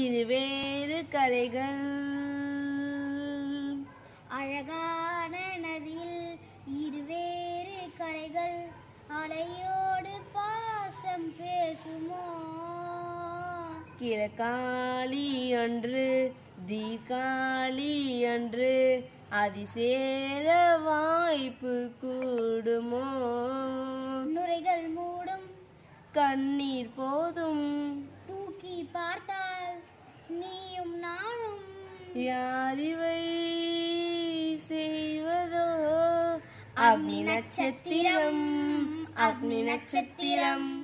इरुवेरु करैगल अळगान नदियिल इरुवेरु करैगल अलैयोडु पासम पेसुमो किळकाळी अंड्रु दीकाळी अंड्रु அதிசேர வாய்ப்பு கூடுமோ நுரைகள் மூடும் கண்ணீர் போதும் தூக்கி பார்த்தால் நீயும் நானும் யாரிவை செய்வதோ அக்னி நட்சத்திரம்